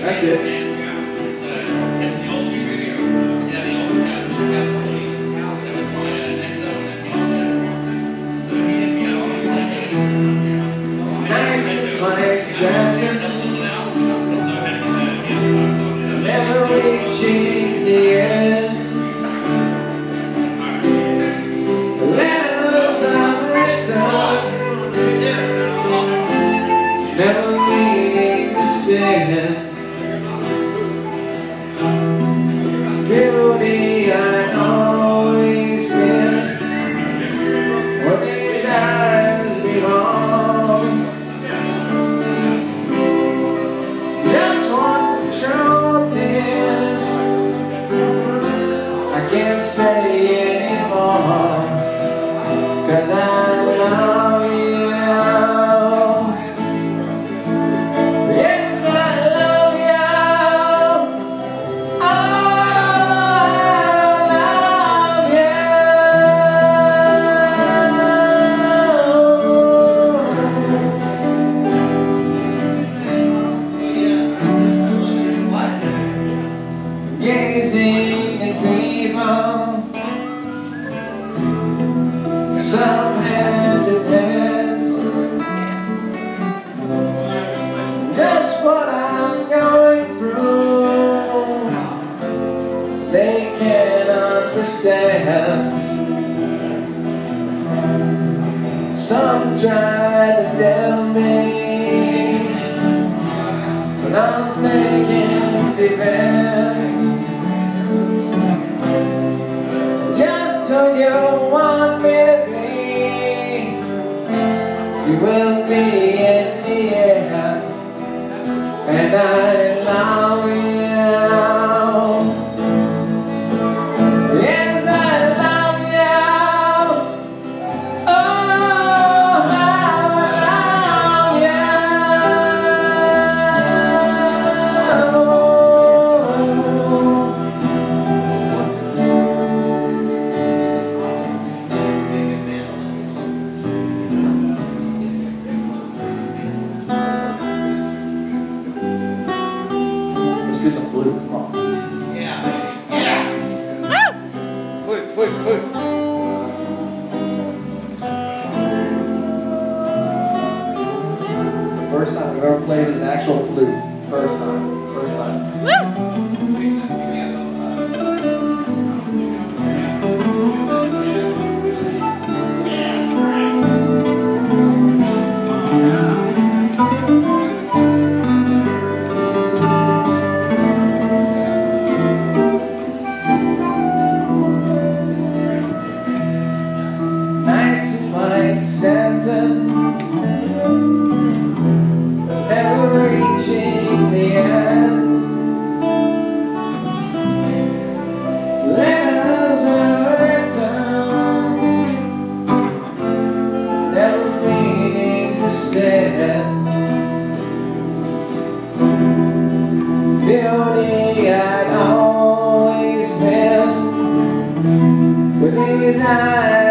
That's it. Never reaching the end. The letters I've written, never meaning to say it. Beauty I'd always missed, what these eyes belong. That's what the truth is, I can't say anymore, 'cause I love you. Yes, I love you. Oh, in fever, some had the vent. Just what I'm going through, they can't understand. Some try to tell me, but I'm taking the vent. Do you want me to be? You will be in the end, and I love you. Yes, I love you. Oh, how I love you. Get some flute, come on. Yeah. Yeah. Woo! Flute, flute, flute. It's the first time we've ever played an actual flute. First time. First time. Never reaching the end. Letters I've written, never meaning to say it. Beauty I'd always missed, with these eyes.